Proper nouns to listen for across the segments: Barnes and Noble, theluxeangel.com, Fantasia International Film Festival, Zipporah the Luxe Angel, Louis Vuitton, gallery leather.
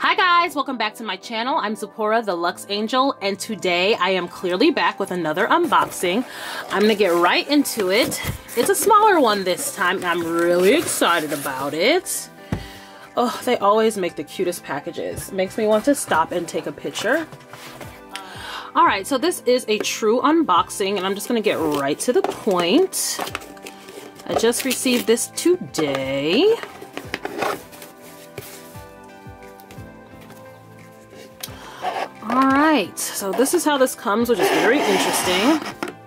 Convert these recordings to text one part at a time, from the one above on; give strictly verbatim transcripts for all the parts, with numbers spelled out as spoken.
Hi guys, welcome back to my channel. I'm Zipporah the Luxe Angel, and today I am clearly back with another unboxing. I'm gonna get right into it. It's a smaller one this time, and I'm really excited about it. Oh, they always make the cutest packages. Makes me want to stop and take a picture. All right, so this is a true unboxing, and I'm just gonna get right to the point. I just received this today. Alright, so this is how this comes, which is very interesting.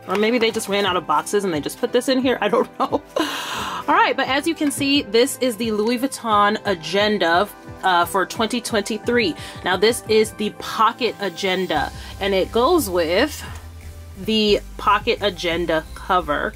Or maybe they just ran out of boxes and they just put this in here, I don't know. Alright, but as you can see, this is the Louis Vuitton agenda uh, for twenty twenty-three. Now this is the pocket agenda, and it goes with the pocket agenda cover,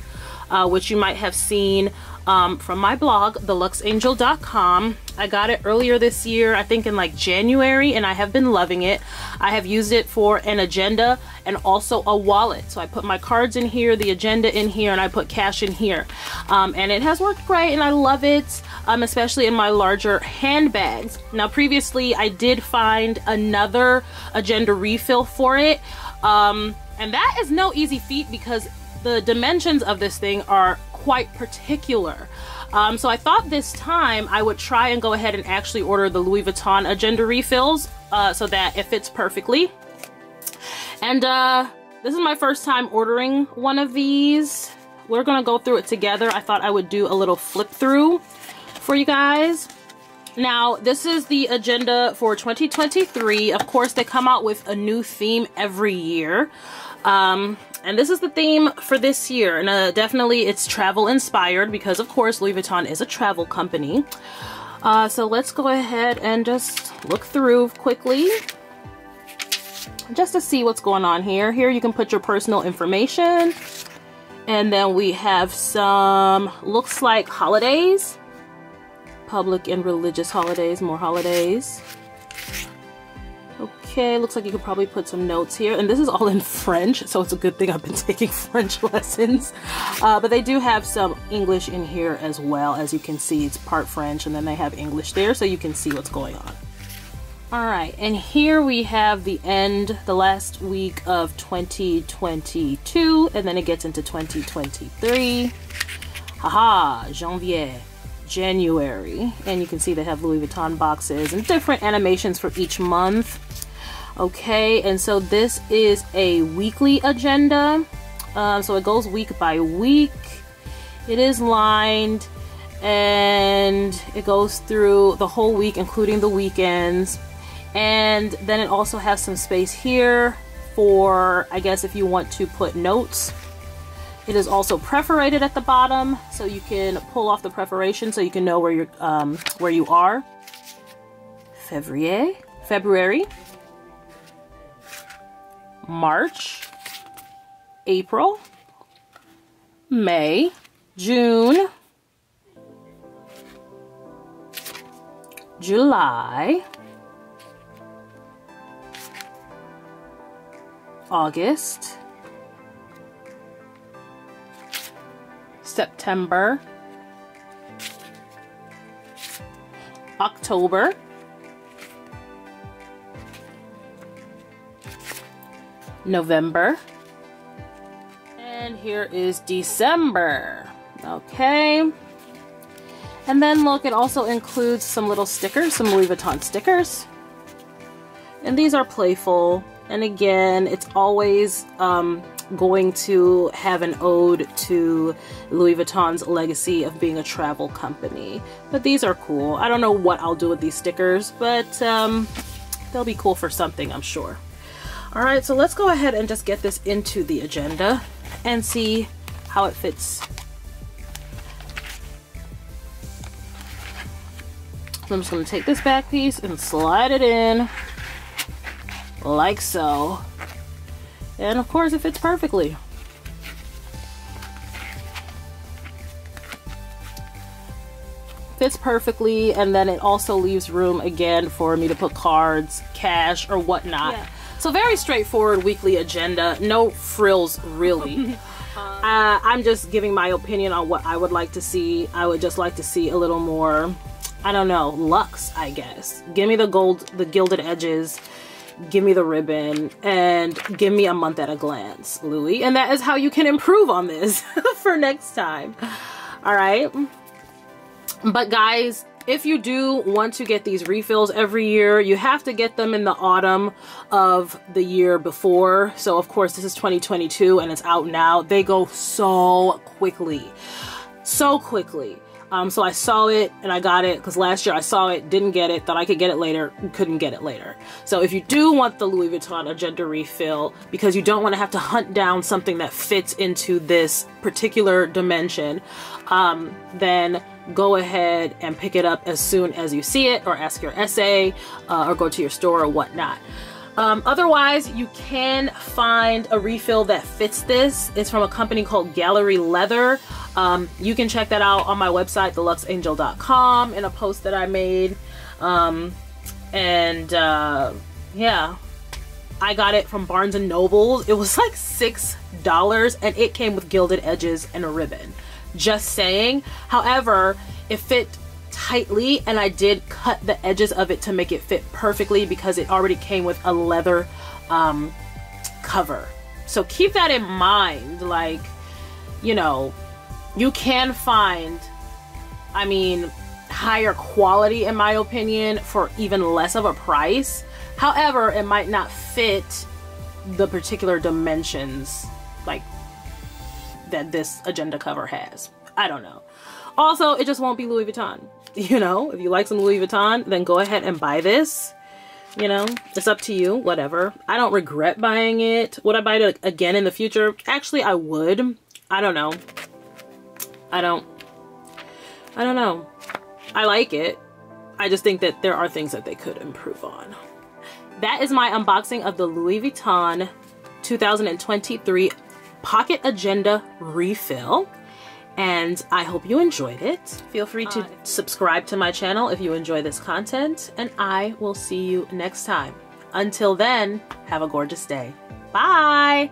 uh, which you might have seen Um, from my blog, the luxe angel dot com. I got it earlier this year, I think in like January, and I have been loving it. I have used it for an agenda and also a wallet. So I put my cards in here, the agenda in here, and I put cash in here. Um, and it has worked great, and I love it, um, especially in my larger handbags. Now previously, I did find another agenda refill for it. Um, and that is no easy feat because the dimensions of this thing are quite particular. Um, so I thought this time I would try and go ahead and actually order the Louis Vuitton agenda refills uh, so that it fits perfectly. And uh, this is my first time ordering one of these. We're gonna go through it together. I thought I would do a little flip through for you guys. Now, this is the agenda for twenty twenty-three. Of course, they come out with a new theme every year. Um, And this is the theme for this year, and uh, definitely it's travel inspired because of course Louis Vuitton is a travel company. Uh, so let's go ahead and just look through quickly just to see what's going on here. Here you can put your personal information, and then we have some, looks like holidays, public and religious holidays, more holidays. Okay, looks like you could probably put some notes here, and this is all in French, so it's a good thing I've been taking French lessons. Uh, but they do have some English in here as well. As you can see, it's part French, and then they have English there, so you can see what's going on. All right, and here we have the end, the last week of twenty twenty-two, and then it gets into twenty twenty-three. Haha, janvier. January, and you can see they have Louis Vuitton boxes and different animations for each month. Okay, and so this is a weekly agenda, um, so it goes week by week. It is lined and it goes through the whole week, including the weekends, and then it also has some space here for, I guess, if you want to put notes. It is also perforated at the bottom, so you can pull off the perforation so you can know where you're um, where you are. February, February, March, April, May, June, July, August, September, October, November, and here is December. Okay, and then look, it also includes some little stickers, some Louis Vuitton stickers, and these are playful, and again, it's always um, going to have an ode to Louis Vuitton's legacy of being a travel company. But these are cool. I don't know what I'll do with these stickers, but um, they'll be cool for something, I'm sure. All right, so let's go ahead and just get this into the agenda and see how it fits. So I'm just gonna take this back piece and slide it in like so. And of course, it fits perfectly. Fits perfectly, and then it also leaves room again for me to put cards, cash, or whatnot. Yeah. So very straightforward weekly agenda, no frills really. uh, I'm just giving my opinion on what I would like to see. I would just like to see a little more I don't know, luxe, I guess. Give me the gold, the gilded edges, give me the ribbon, and give me a month at a glance, Louis. And that is how you can improve on this for next time. All right. But guys, if you do want to get these refills every year, you have to get them in the autumn of the year before. So of course, this is twenty twenty-two and it's out now. They go so quickly, so quickly. Um, so I saw it and I got it because last year I saw it, didn't get it, thought I could get it later, couldn't get it later. So if you do want the Louis Vuitton agenda refill, because you don't want to have to hunt down something that fits into this particular dimension, um, then go ahead and pick it up as soon as you see it, or ask your S A, uh, or go to your store or whatnot. Um, otherwise, you can find a refill that fits this. It's from a company called Gallery Leather. Um, you can check that out on my website, the luxe angel dot com, in a post that I made. Um, and uh, yeah, I got it from Barnes and Noble. It was like six dollars and it came with gilded edges and a ribbon. Just saying. However, it fit tightly and I did cut the edges of it to make it fit perfectly because it already came with a leather um, cover. So keep that in mind. Like, you know, you can find, I mean, higher quality in my opinion for even less of a price. However, it might not fit the particular dimensions like that this agenda cover has. I don't know. Also, it just won't be Louis Vuitton. You know, if you like some Louis Vuitton, then go ahead and buy this. You know, it's up to you, whatever. I don't regret buying it. Would I buy it again in the future? Actually, I would. I don't know. I don't, I don't know. I like it. I just think that there are things that they could improve on. That is my unboxing of the Louis Vuitton two thousand twenty-three Pocket Agenda Refill. And I hope you enjoyed it. Feel free to subscribe to my channel if you enjoy this content, and I will see you next time. Until then, have a gorgeous day. Bye.